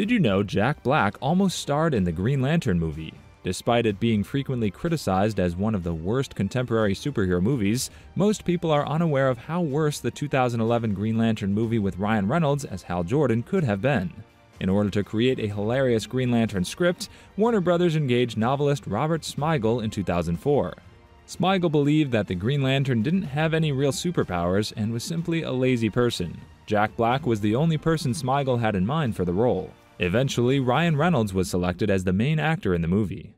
Did you know Jack Black almost starred in the Green Lantern movie? Despite it being frequently criticized as one of the worst contemporary superhero movies, most people are unaware of how worse the 2011 Green Lantern movie with Ryan Reynolds as Hal Jordan could have been. In order to create a hilarious Green Lantern script, Warner Brothers engaged novelist Robert Smigel in 2004. Smigel believed that the Green Lantern didn't have any real superpowers and was simply a lazy person. Jack Black was the only person Smigel had in mind for the role. Eventually, Ryan Reynolds was selected as the main actor in the movie.